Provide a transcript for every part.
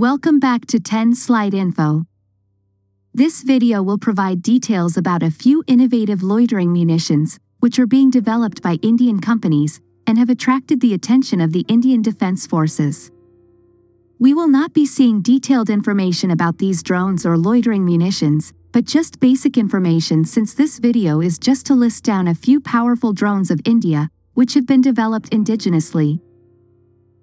Welcome back to 10SlideInfo. This video will provide details about a few innovative loitering munitions, which are being developed by Indian companies and have attracted the attention of the Indian Defense Forces. We will not be seeing detailed information about these drones or loitering munitions, but just basic information, since this video is just to list down a few powerful drones of India, which have been developed indigenously.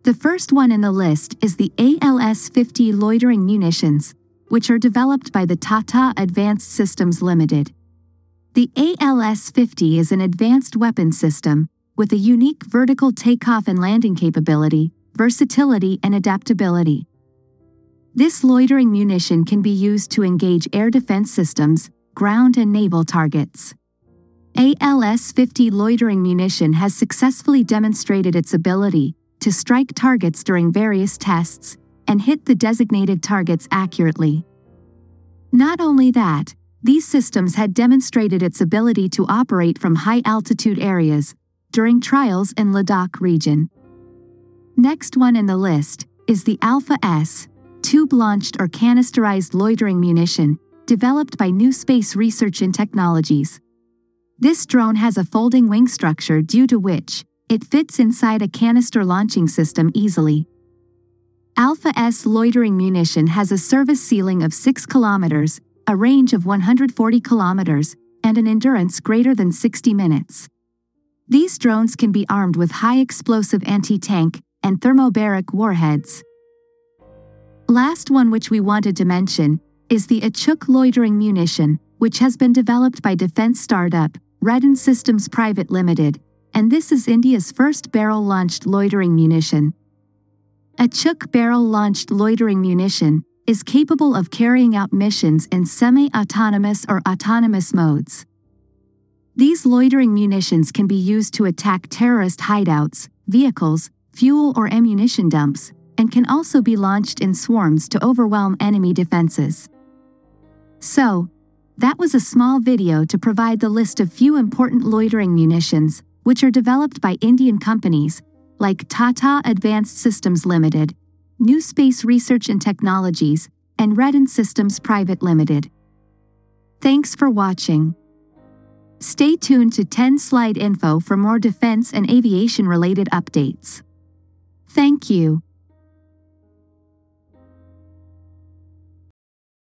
The first one in the list is the ALS-50 loitering munitions, which are developed by the Tata Advanced Systems Limited. The ALS-50 is an advanced weapon system, with a unique vertical takeoff and landing capability, versatility and adaptability. This loitering munition can be used to engage air defense systems, ground and naval targets. ALS-50 loitering munition has successfully demonstrated its ability to strike targets during various tests and hit the designated targets accurately. Not only that, these systems had demonstrated its ability to operate from high-altitude areas during trials in Ladakh region. Next one in the list is the ALFA-S, tube-launched or canisterized loitering munition, developed by New Space Research and Technologies. This drone has a folding wing structure, due to which it fits inside a canister launching system easily. ALFA-S loitering munition has a service ceiling of 6 kilometers, a range of 140 kilometers, and an endurance greater than 60 minutes. These drones can be armed with high-explosive anti-tank and thermobaric warheads. Last one which we wanted to mention is the Achuk loitering munition, which has been developed by defense startup Redon Systems Private Limited, and this is India's first barrel-launched loitering munition. Achuk barrel-launched loitering munition is capable of carrying out missions in semi-autonomous or autonomous modes. These loitering munitions can be used to attack terrorist hideouts, vehicles, fuel or ammunition dumps, and can also be launched in swarms to overwhelm enemy defenses. So, that was a small video to provide the list of few important loitering munitions, which are developed by Indian companies like Tata Advanced Systems Limited, New Space Research and Technologies, and Redon Systems Private Limited. Thanks for watching. Stay tuned to 10SlideInfo for more defense and aviation-related updates. Thank you.